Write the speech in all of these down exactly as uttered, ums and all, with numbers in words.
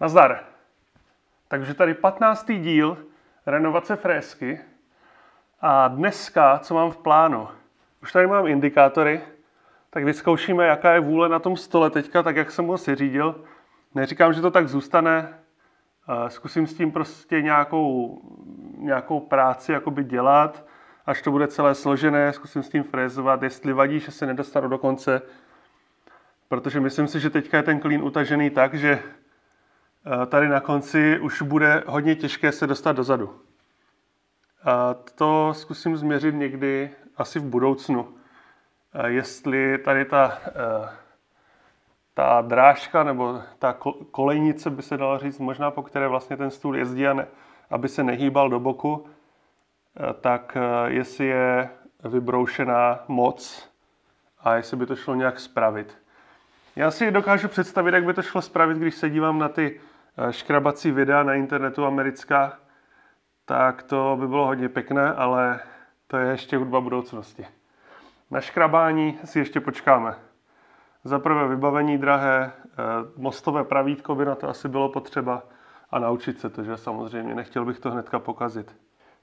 Nazdar. Takže tady patnáctý díl renovace frézky. A dneska, co mám v plánu? Už tady mám indikátory, tak vyzkoušíme, jaká je vůle na tom stole teďka, tak jak jsem ho seřídil. Neříkám, že to tak zůstane. Zkusím s tím prostě nějakou, nějakou práci jakoby dělat, až to bude celé složené. Zkusím s tím frézovat, jestli vadí, že se nedostanu do konce. Protože myslím si, že teďka je ten klín utažený tak, že tady na konci už bude hodně těžké se dostat dozadu. A to zkusím změřit někdy asi v budoucnu. Jestli tady ta, ta drážka nebo ta kolejnice, by se dalo říct, možná po které vlastně ten stůl jezdí, a ne, aby se nehýbal do boku, tak jestli je vybroušená moc a jestli by to šlo nějak spravit. Já si dokážu představit, jak by to šlo spravit, když se dívám na ty škrabací videa na internetu americká, tak to by bylo hodně pěkné, ale to je ještě hudba budoucnosti. Na škrabání si ještě počkáme. Za prvé vybavení drahé, mostové pravítko by na to asi bylo potřeba a naučit se to, že samozřejmě nechtěl bych to hnedka pokazit.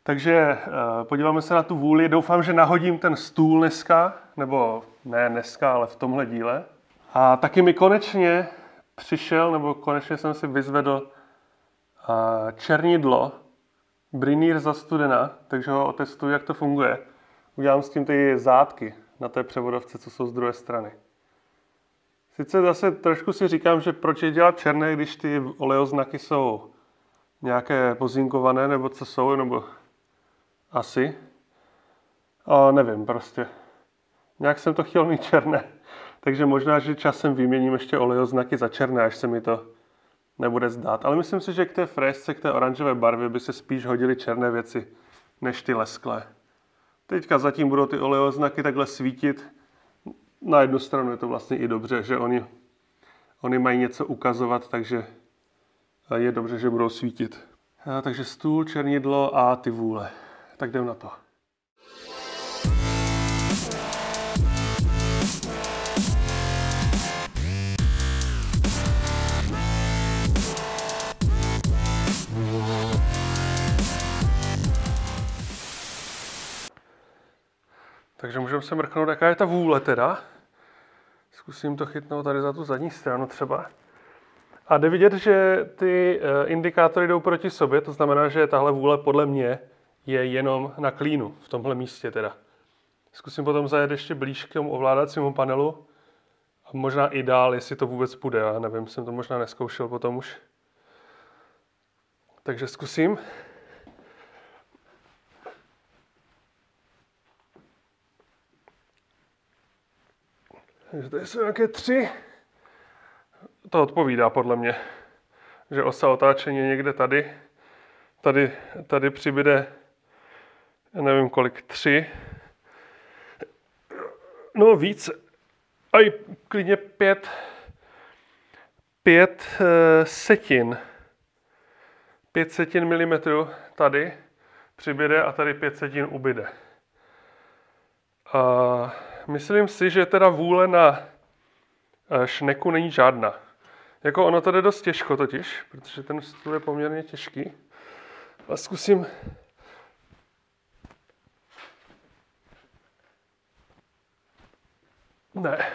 Takže podíváme se na tu vůli. Doufám, že nahodím ten stůl dneska, nebo ne dneska, ale v tomhle díle. A taky mi konečně přišel, nebo konečně jsem si vyzvedl černidlo Brynýr za studena, takže ho otestuju, jak to funguje. Udělám s tím ty zátky na té převodovce, co jsou z druhé strany. Sice zase trošku si říkám, že proč je dělat černé, když ty oleoznaky jsou nějaké pozinkované, nebo co jsou, nebo asi. A nevím, prostě. Nějak jsem to chtěl mít černé. Takže možná, že časem vyměním ještě olejoznaky za černé, až se mi to nebude zdát. Ale myslím si, že k té frézce, k té oranžové barvě by se spíš hodily černé věci, než ty lesklé. Teďka zatím budou ty olejoznaky takhle svítit. Na jednu stranu je to vlastně i dobře, že oni, oni mají něco ukazovat, takže je dobře, že budou svítit. A takže stůl, černidlo a ty vůle. Tak jdem na to. Takže můžeme se mrknout, jaká je ta vůle teda. Zkusím to chytnout tady za tu zadní stranu třeba. A jde vidět, že ty indikátory jdou proti sobě, to znamená, že tahle vůle podle mě je jenom na klínu, v tomhle místě teda. Zkusím potom zajet ještě blíž k tomu ovládacímu panelu. A možná i dál, jestli to vůbec půjde, já nevím, jsem to možná neskoušel potom už. Takže zkusím. Takže tady jsou nějaké tři. To odpovídá podle mě, že osa otáčení je někde tady. Tady, tady přibyde, nevím kolik, tři. No víc, a i klidně pět, pět setin. Pět setin milimetrů tady přibyde a tady pět setin ubyde. A myslím si, že teda vůle na šneku není žádná. Jako ono to jde dost těžko totiž, protože ten stůl je poměrně těžký. A zkusím... Ne.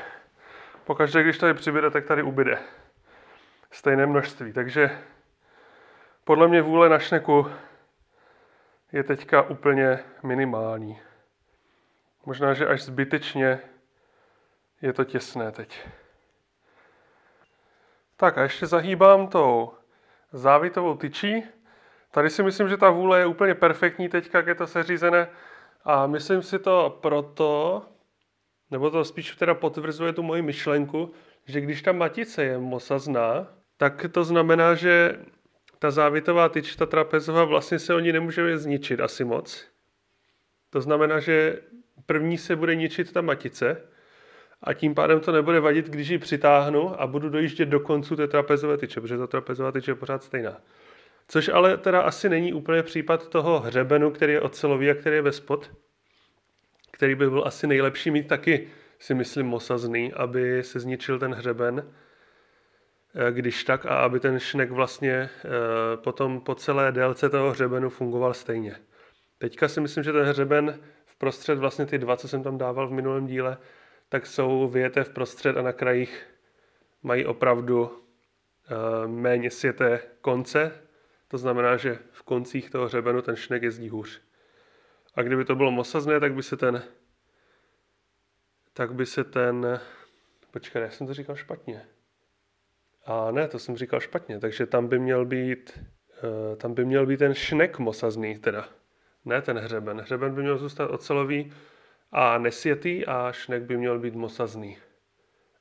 Pokaždé, když tady přibyde, tak tady ubyde. Stejné množství. Takže podle mě vůle na šneku je teďka úplně minimální. Možná, že až zbytečně je to těsné teď. Tak a ještě zahýbám tou závitovou tyčí. Tady si myslím, že ta vůle je úplně perfektní teďka, jak je to seřízené. A myslím si to proto, nebo to spíš teda potvrzuje tu moji myšlenku, že když ta matice je mosazná, tak to znamená, že ta závitová tyč, ta trapezová, vlastně se o ní nemůže zničit asi moc. To znamená, že první se bude ničit ta matice a tím pádem to nebude vadit, když ji přitáhnu a budu dojíždět do konce té trapezové tyče, protože ta trapezová tyče je pořád stejná. Což ale teda asi není úplně případ toho hřebenu, který je ocelový a který je ve spod, který by byl asi nejlepší mít taky, si myslím, mosazný, aby se zničil ten hřeben. když tak, a aby ten šnek vlastně potom po celé délce toho hřebenu fungoval stejně. Teďka si myslím, že ten hřeben vprostřed, vlastně ty dva, co jsem tam dával v minulém díle, tak jsou vyjeté vprostřed a na krajích mají opravdu méně sjeté konce. To znamená, že v koncích toho hřebenu ten šnek jezdí hůř. A kdyby to bylo mosazné, tak by se ten... Tak by se ten... Počkej, já jsem to říkal špatně. A ne, to jsem říkal špatně, takže tam by měl být... Tam by měl být ten šnek mosazný teda. Ne ten hřeben. Hřeben by měl zůstat ocelový a nesjetý a šnek by měl být mosazný.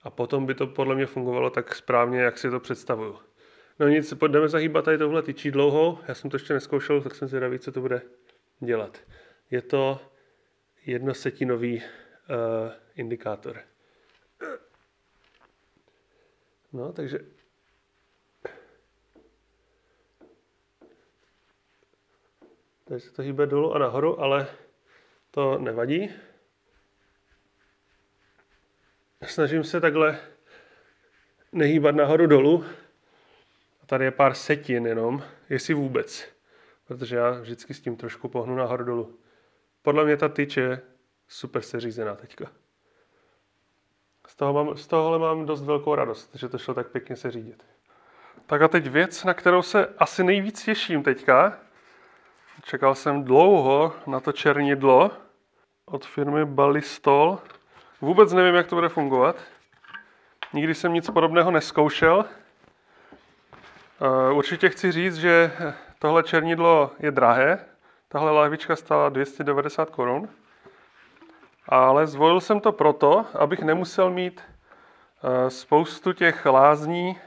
A potom by to podle mě fungovalo tak správně, jak si to představuju. No nic, jdeme zahýbat tady tohle tyčí dlouhou. Já jsem to ještě neskoušel, tak jsem zvědavý, co to bude dělat. Je to jednosetinový uh, indikátor. No, takže... Takže se to hýbe dolů a nahoru, ale to nevadí. Snažím se takhle nehýbat nahoru dolů. A tady je pár setin jenom, jestli vůbec. Protože já vždycky s tím trošku pohnu nahoru dolů. Podle mě ta tyč je super seřízená teďka. Z, toho mám, z tohohle mám dost velkou radost, že to šlo tak pěkně seřídit. Tak a teď věc, na kterou se asi nejvíc těším teďka. Čekal jsem dlouho na to černidlo od firmy Ballistol. Vůbec nevím, jak to bude fungovat. Nikdy jsem nic podobného neskoušel. Určitě chci říct, že tohle černidlo je drahé. Tahle lahvička stála dvě stě devadesát korun. Ale zvolil jsem to proto, abych nemusel mít spoustu těch lázní,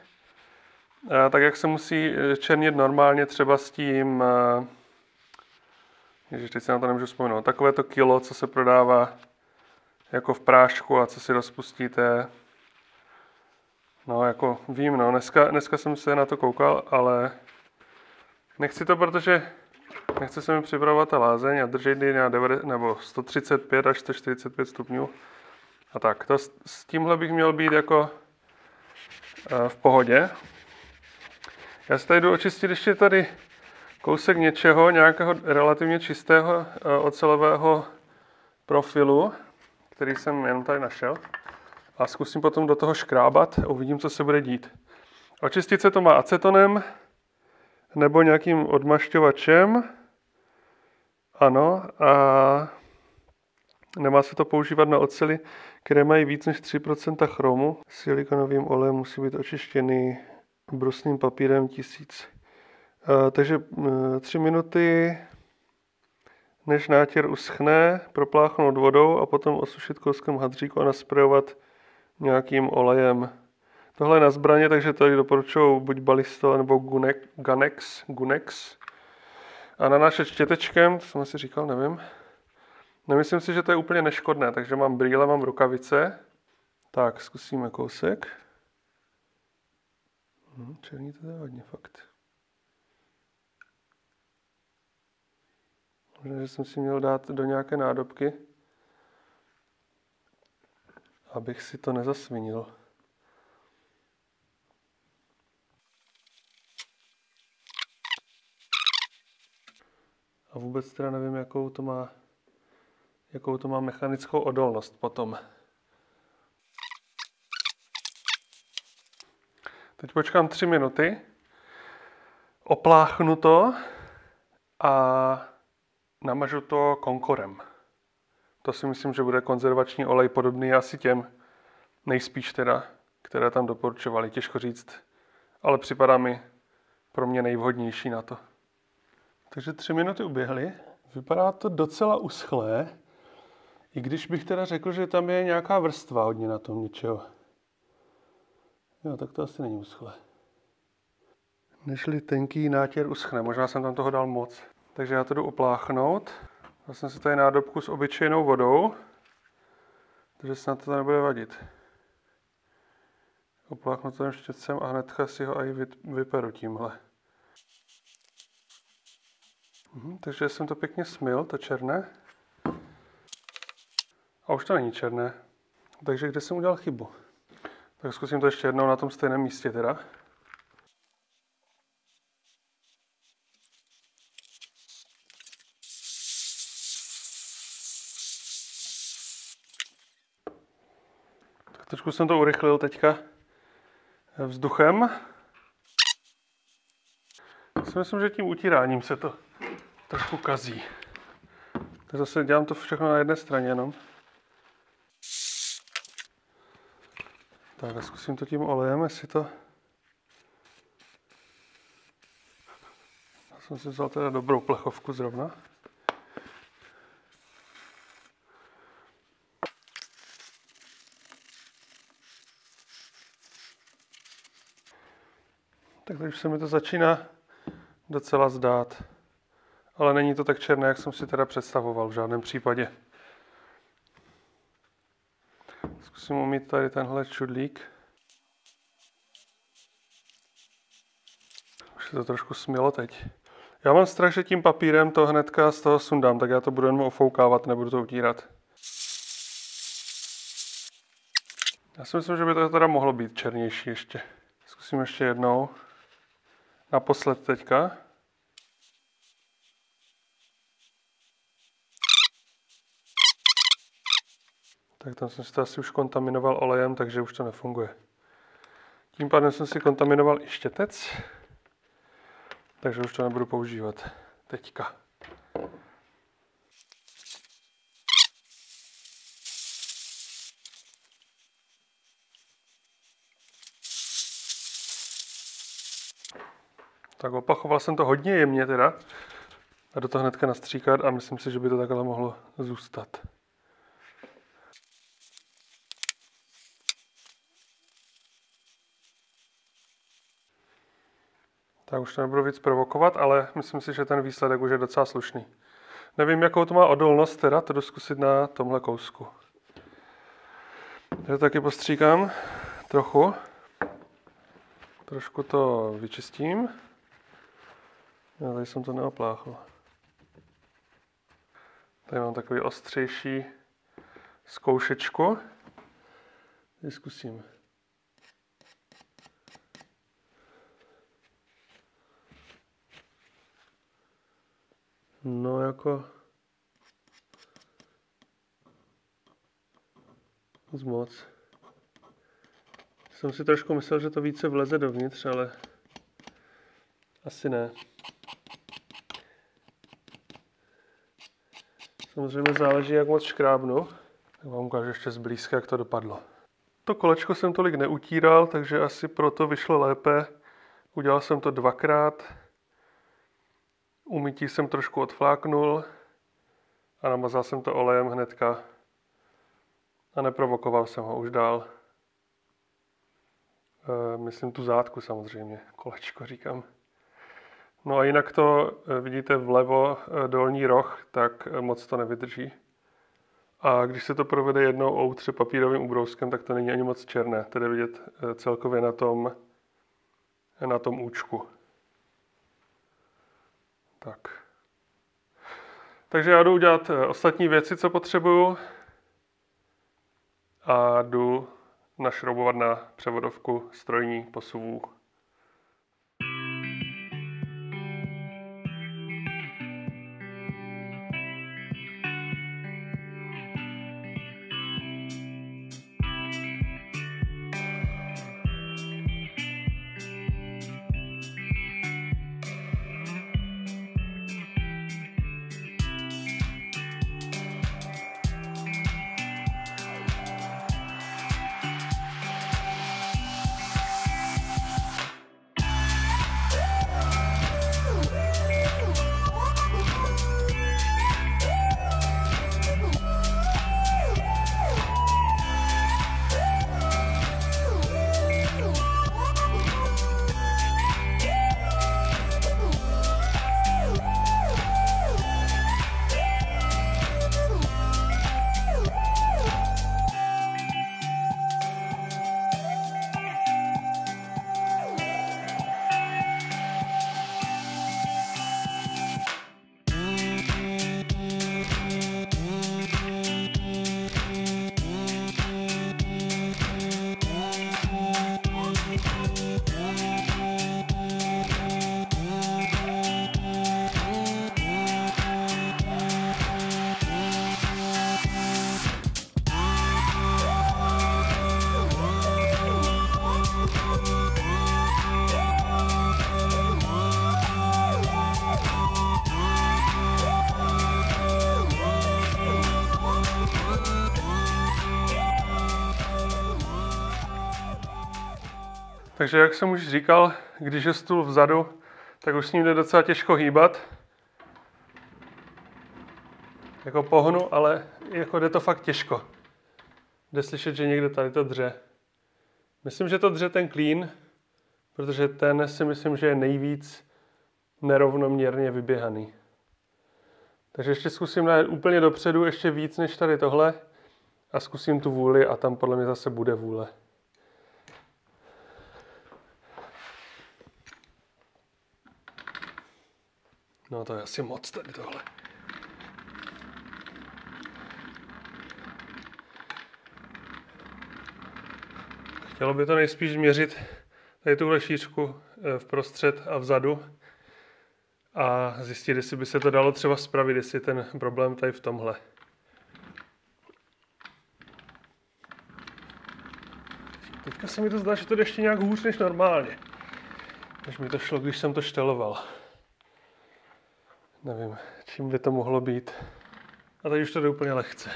tak jak se musí černit normálně třeba s tím... Ježiš, teď se na to nemůžu vzpomenout. Takové to kilo, co se prodává jako v prášku a co si rozpustíte. No, jako vím, no. Dneska, dneska jsem se na to koukal, ale nechci to, protože nechce se mi připravovat ta lázeň a držet ji na sto třicet pět až sto čtyřicet pět stupňů. A tak, to s, s tímhle bych měl být jako e, v pohodě. Já si tady jdu očistit ještě tady kousek něčeho, nějakého relativně čistého ocelového profilu, který jsem jenom tady našel. A zkusím potom do toho škrábat a uvidím, co se bude dít. Očistit se to má acetonem nebo nějakým odmašťovačem. Ano, a nemá se to používat na oceli, které mají víc než tři procenta chromu. Silikonovým olejem musí být očištěný brusným papírem tisíc. Takže tři minuty, než nátěr uschne, propláchnout vodou a potom osušit kouskem hadříku a nasprejovat nějakým olejem. Tohle je na zbraně, takže tady doporučuji buď Ballistol nebo Gunex, Gunex. A nanášet štětečkem, to jsem asi říkal, nevím. Nemyslím si, že to je úplně neškodné, takže mám brýle, mám rukavice. Tak, zkusíme kousek. Hm, černý to je hodně fakt. Možná, že jsem si měl dát do nějaké nádobky, abych si to nezasvinil. A vůbec teda nevím, jakou to má, jakou to má mechanickou odolnost potom. Teď počkám tři minuty, opláchnu to a namažu to konkorem. To si myslím, že bude konzervační olej podobný asi těm, nejspíš teda, které tam doporučovali. Těžko říct, ale připadá mi pro mě nejvhodnější na to. Takže tři minuty uběhly. Vypadá to docela uschlé, i když bych teda řekl, že tam je nějaká vrstva hodně na tom něčeho. Jo, tak to asi není uschlé. Nežli tenký nátěr uschne, možná jsem tam toho dal moc. Takže já to jdu opláchnout. Dal jsem si tady nádobku s obyčejnou vodou, takže snad to nebude vadit. Opláchnu to štětcem a hnedka si ho i vyperu tímhle. Mhm, takže jsem to pěkně smyl, to černé. A už to není černé. Takže kde jsem udělal chybu? Tak zkusím to ještě jednou na tom stejném místě teda. Tak trošku jsem to urychlil teďka vzduchem. Já si myslím, že tím utíráním se to trochu kazí. Tak zase dělám to všechno na jedné straně jenom. Tak zkusím to tím olejem, jestli to... Já jsem si vzal teda dobrou plechovku zrovna. Tak teď už se mi to začíná docela zdát. Ale není to tak černé, jak jsem si teda představoval v žádném případě. Zkusím umýt tady tenhle čudlík. Už se to trošku smělo teď. Já mám strach, že tím papírem to hnedka z toho sundám, tak já to budu jenom ofoukávat, nebudu to utírat. Já si myslím, že by to teda mohlo být černější ještě. Zkusím ještě jednou. Naposled teďka. Tak tam jsem si to asi už kontaminoval olejem, takže už to nefunguje. Tím pádem jsem si kontaminoval i štětec, takže už to nebudu používat teďka. Tak opachoval jsem to hodně jemně teda a do toho hnedka nastříkat a myslím si, že by to takhle mohlo zůstat. Tak už to nebudu víc provokovat, ale myslím si, že ten výsledek už je docela slušný. Nevím, jakou to má odolnost, teda to jdu zkusit na tomhle kousku. Já to taky postříkám trochu. Trošku to vyčistím. Já tady jsem to neopláchl. Tady mám takový ostřejší zkoušečku. Tady zkusím. No jako... Moc moc. Jsem si trošku myslel, že to více vleze dovnitř, ale asi ne. Samozřejmě záleží, jak moc škrábnu. Tak vám ukážu ještě zblízka, jak to dopadlo. To kolečko jsem tolik neutíral, takže asi proto vyšlo lépe. Udělal jsem to dvakrát. Umytí jsem trošku odfláknul a namazal jsem to olejem hnedka a neprovokoval jsem ho už dál. E, myslím tu zátku samozřejmě, kolečko říkám. No a jinak to vidíte vlevo dolní roh, tak moc to nevydrží. A když se to provede jednou outře papírovým ubrouskem, tak to není ani moc černé, tedy vidět celkově na tom, na tom účku. Tak. Takže já jdu udělat ostatní věci, co potřebuju, a jdu našroubovat na převodovku strojní posuvů. Takže jak jsem už říkal, když je stůl vzadu, tak už s ním jde docela těžko hýbat. Jako pohnu, ale jako jde to fakt těžko. Jde slyšet, že někdo tady to dře. Myslím, že to dře ten klín, protože ten si myslím, že je nejvíc nerovnoměrně vyběhaný. Takže ještě zkusím najít úplně dopředu, ještě víc než tady tohle. A zkusím tu vůli a tam podle mě zase bude vůle. No to je asi moc tady tohle. Chtělo by to nejspíš změřit tady tuhle šířku vprostřed a vzadu a zjistit, jestli by se to dalo třeba spravit, jestli ten problém tady v tomhle. Teďka se mi to zdá, že to jde ještě nějak hůř než normálně. Než mi to šlo, když jsem to šteloval. Nevím, čím by to mohlo být. A teď už to jde úplně lehce.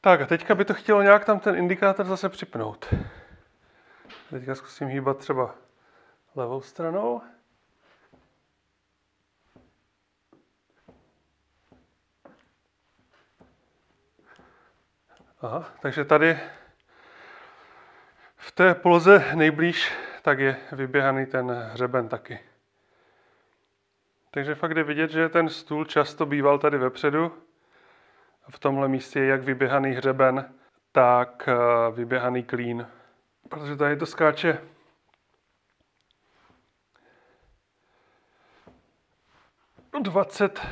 Tak a teďka by to chtělo nějak tam ten indikátor zase připnout. Teďka zkusím hýbat třeba levou stranou. Aha, takže tady v té poloze nejblíž tak je vyběhaný ten hřeben taky. Takže fakt je vidět, že ten stůl často býval tady vepředu. V tomhle místě je jak vyběhaný hřeben, tak vyběhaný klín. Protože tady to skáče. dvacet.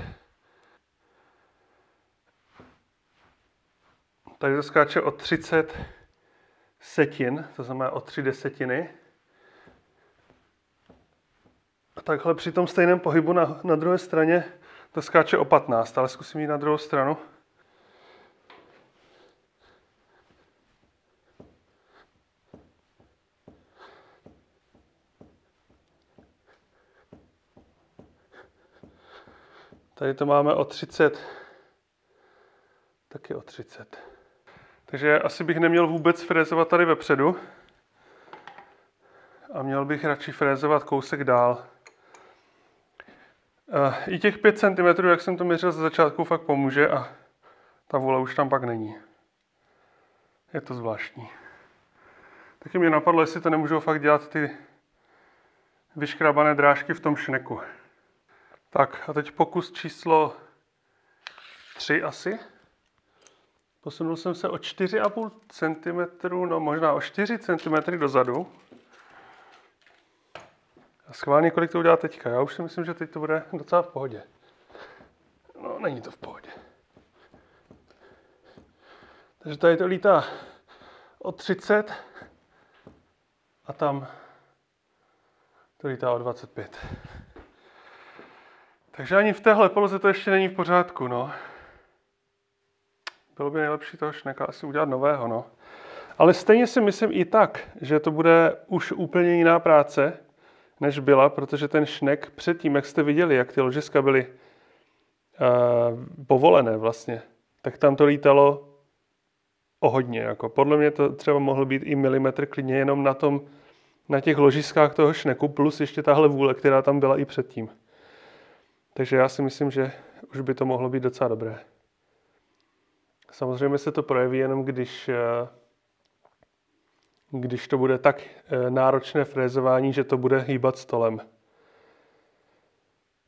Tady to skáče o třicet setin, to znamená o tři desetiny. A takhle při tom stejném pohybu na, na druhé straně to skáče o patnáct, ale zkusím jít na druhou stranu. Tady to máme o třicet, taky o třicet. Takže asi bych neměl vůbec frézovat tady vepředu a měl bych radši frézovat kousek dál. E, I těch pět centimetrů, jak jsem to měřil ze začátku, fakt pomůže a ta vůle už tam pak není. Je to zvláštní. Taky mě napadlo, jestli to nemůžou fakt dělat ty vyškrabané drážky v tom šneku. Tak a teď pokus číslo tři asi. Posunul jsem se o čtyři a půl centimetru, no možná o čtyři centimetry dozadu. A schválně, kolik to udělá teďka. Já už si myslím, že teď to bude docela v pohodě. No, není to v pohodě. Takže tady to lítá o třicet a tam to lítá o dvacet pět. Takže ani v téhle poloze to ještě není v pořádku, no. Bylo by nejlepší toho šneka asi udělat nového, no. Ale stejně si myslím i tak, že to bude už úplně jiná práce, než byla, protože ten šnek předtím, jak jste viděli, jak ty ložiska byly uh, povolené vlastně, tak tam to lítalo o hodně, jako. Podle mě to třeba mohl být i milimetr klidně jenom na tom, na těch ložiskách toho šneku, plus ještě tahle vůle, která tam byla i předtím. Takže já si myslím, že už by to mohlo být docela dobré. Samozřejmě se to projeví jenom, když, když to bude tak náročné frézování, že to bude hýbat stolem.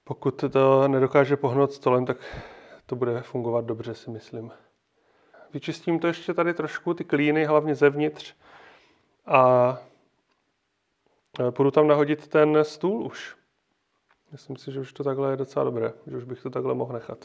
Pokud to nedokáže pohnout stolem, tak to bude fungovat dobře, si myslím. Vyčistím to ještě tady trošku, ty klíny, hlavně zevnitř. A půjdu tam nahodit ten stůl už. Myslím si, že už to takhle je docela dobré, že už bych to takhle mohl nechat.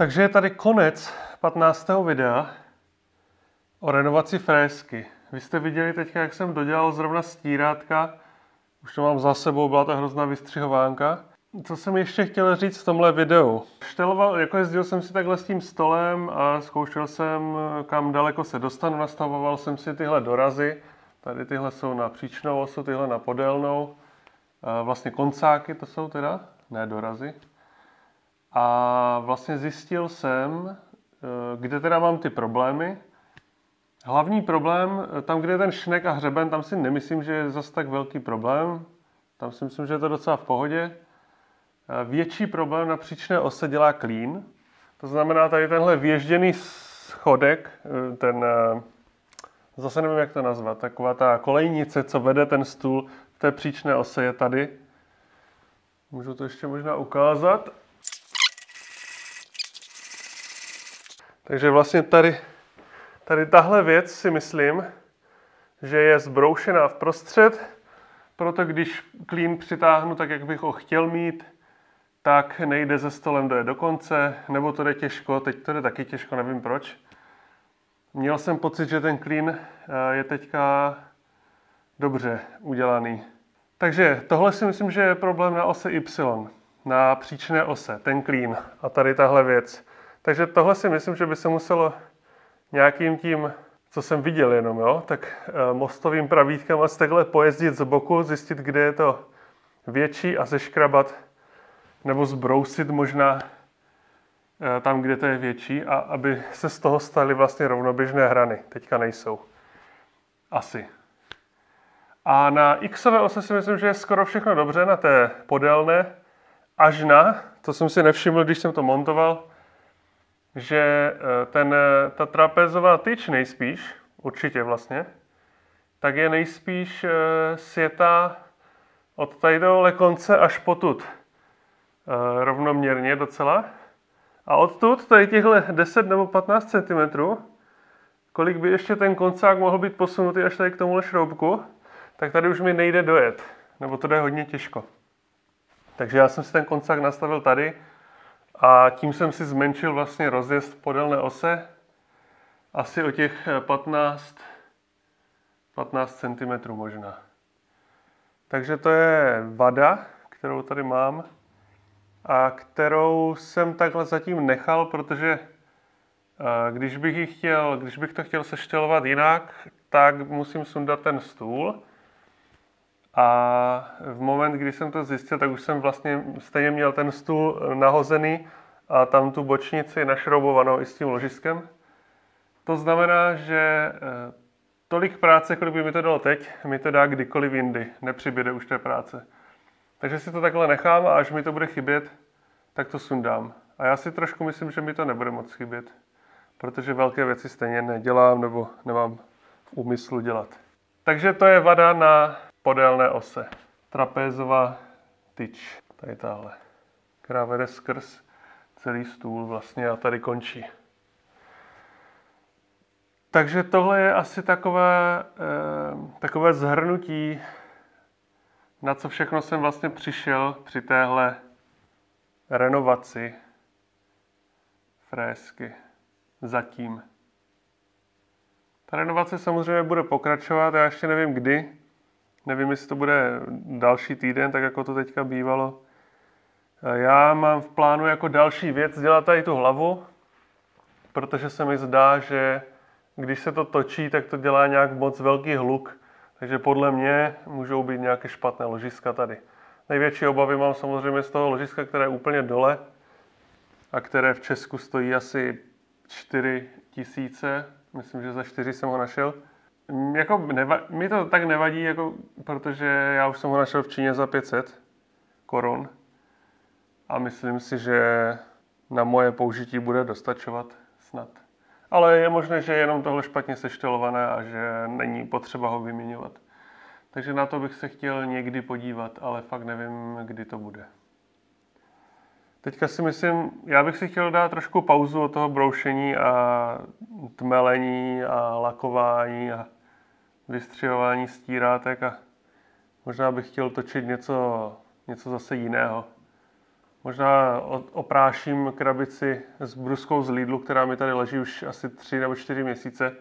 Takže je tady konec patnáctého videa o renovaci frézky. Vy jste viděli teďka, jak jsem dodělal zrovna stírátka. Už to mám za sebou, byla ta hrozná vystřihovánka. Co jsem ještě chtěl říct v tomhle videu? Šteloval, jako jezdil jsem si takhle s tím stolem a zkoušel jsem, kam daleko se dostanu. Nastavoval jsem si tyhle dorazy. Tady tyhle jsou na příčnou osu, tyhle na podélnou. Vlastně koncáky to jsou teda, ne dorazy. A vlastně zjistil jsem, kde teda mám ty problémy. Hlavní problém, tam, kde je ten šnek a hřeben, tam si nemyslím, že je zase tak velký problém. Tam si myslím, že je to docela v pohodě. Větší problém na příčné ose dělá klín. To znamená, tady tenhle věžděný schodek, ten, zase nevím, jak to nazvat, taková ta kolejnice, co vede ten stůl v té příčné ose, je tady. Můžu to ještě možná ukázat. Takže vlastně tady, tady tahle věc si myslím, že je zbroušená vprostřed, proto když klín přitáhnu tak, jak bych ho chtěl mít, tak nejde ze stolem dojet do konce, nebo to jde těžko, teď to jde taky těžko, nevím proč. Měl jsem pocit, že ten klín je teďka dobře udělaný. Takže tohle si myslím, že je problém na ose Y, na příčné ose, ten klín a tady tahle věc. Takže tohle si myslím, že by se muselo nějakým tím, co jsem viděl jenom, jo, tak mostovým pravítkem asi takhle pojezdit z boku, zjistit, kde je to větší a seškrabat nebo zbrousit možná tam, kde to je větší a aby se z toho staly vlastně rovnoběžné hrany. Teďka nejsou. Asi. A na Xové ose si myslím, že je skoro všechno dobře, na té podélné, až na, to jsem si nevšiml, když jsem to montoval, že ten, ta trapezová tyč nejspíš, určitě vlastně, tak je nejspíš sjetá od tady dole konce až potud rovnoměrně docela. A odtud tady těchto deset nebo patnáct centimetrů, kolik by ještě ten koncák mohl být posunutý až tady k tomuhle šroubku, tak tady už mi nejde dojet, nebo to jde hodně těžko. Takže já jsem si ten koncák nastavil tady a tím jsem si zmenšil vlastně rozjezd v podélné ose asi o těch patnáct centimetrů možná. Takže to je vada, kterou tady mám a kterou jsem takhle zatím nechal, protože když bych ji chtěl, když bych to chtěl seštelovat jinak, tak musím sundat ten stůl. A v moment, kdy jsem to zjistil, tak už jsem vlastně stejně měl ten stůl nahozený a tam tu bočnici našroubovanou i s tím ložiskem. To znamená, že tolik práce, kolik by mi to dalo teď, mi to dá kdykoliv jindy. Nepřibude už té práce. Takže si to takhle nechám a až mi to bude chybět, tak to sundám. A já si trošku myslím, že mi to nebude moc chybět, protože velké věci stejně nedělám nebo nemám v úmyslu dělat. Takže to je vada na podélné ose. Trapézová tyč. Tady tahle. Která vede skrz celý stůl vlastně a tady končí. Takže tohle je asi takové, eh, takové zhrnutí, na co všechno jsem vlastně přišel při téhle renovaci frézky. Zatím. Ta renovace samozřejmě bude pokračovat, já ještě nevím kdy. Nevím, jestli to bude další týden, tak jako to teďka bývalo. Já mám v plánu jako další věc dělat tady tu hlavu, protože se mi zdá, že když se to točí, tak to dělá nějak moc velký hluk. Takže podle mě můžou být nějaké špatné ložiska tady. Největší obavy mám samozřejmě z toho ložiska, které je úplně dole a které v Česku stojí asi čtyři tisíce. Myslím, že za čtyři jsem ho našel. Jako neva, mi to tak nevadí, jako, protože já už jsem ho našel v Číně za pět set korun a myslím si, že na moje použití bude dostačovat snad. Ale je možné, že je jenom tohle špatně seštelované a že není potřeba ho vyměňovat. Takže na to bych se chtěl někdy podívat, ale fakt nevím, kdy to bude. Teďka si myslím, já bych si chtěl dát trošku pauzu od toho broušení a tmelení a lakování a vystřihování stírátek a možná bych chtěl točit něco, něco zase jiného. Možná opráším krabici s bruskou z Lidlu, která mi tady leží už asi tři nebo čtyři měsíce,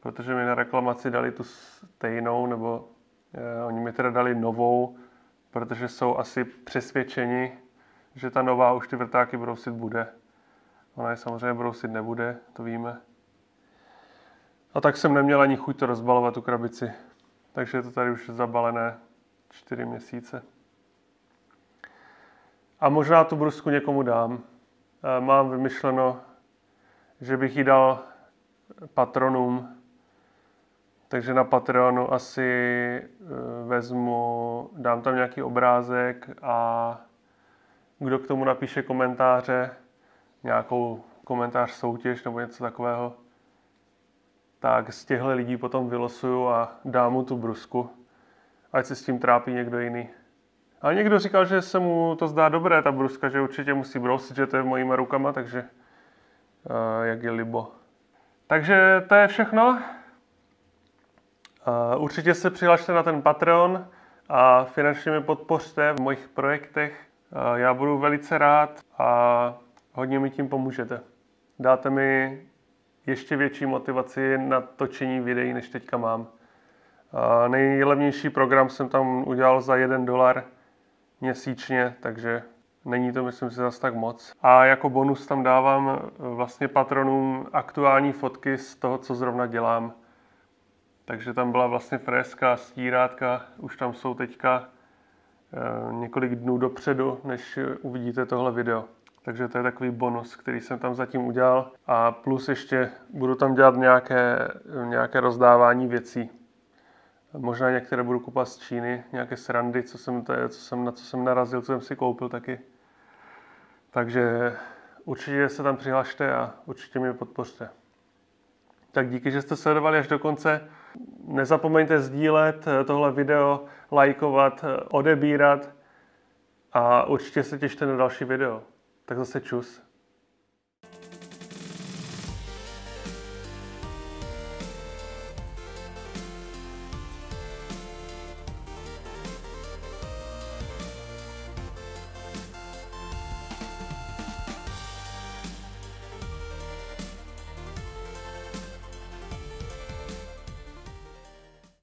protože mi na reklamaci dali tu stejnou, nebo eh, oni mi teda dali novou, protože jsou asi přesvědčeni, že ta nová už ty vrtáky brousit bude. Ona je samozřejmě brousit nebude, to víme. A tak jsem neměl ani chuť to rozbalovat, tu krabici. Takže je to tady už zabalené čtyři měsíce. A možná tu brusku někomu dám. Mám vymyšleno, že bych ji dal patronům. Takže na Patreonu asi vezmu, dám tam nějaký obrázek a kdo k tomu napíše komentáře, nějakou komentář soutěž nebo něco takového, tak z těchto lidí potom vylosuju a dám mu tu brusku, ať se s tím trápí někdo jiný. A někdo říkal, že se mu to zdá dobré, ta bruska, že určitě musí brousit, že to je mojima rukama, takže uh, jak je libo. Takže to je všechno. Uh, určitě se přihlašte na ten Patreon a finančně mi podpořte v mojich projektech. Uh, já budu velice rád a hodně mi tím pomůžete. Dáte mi ještě větší motivaci na točení videí, než teďka mám. Uh, nejlevnější program jsem tam udělal za jeden dolar měsíčně, takže není to, myslím si, zase tak moc. A jako bonus tam dávám vlastně patronům aktuální fotky z toho, co zrovna dělám. Takže tam byla vlastně freska, stírátka, už tam jsou teďka e, několik dnů dopředu, než uvidíte tohle video. Takže to je takový bonus, který jsem tam zatím udělal. A plus ještě budu tam dělat nějaké, nějaké rozdávání věcí. Možná některé budu kupovat z Číny, nějaké srandy, co jsem tady, co jsem, na co jsem narazil, co jsem si koupil taky. Takže určitě se tam přihlašte a určitě mě podpořte. Tak díky, že jste sledovali až do konce. Nezapomeňte sdílet tohle video, lajkovat, odebírat a určitě se těšte na další video. Tak zase čus.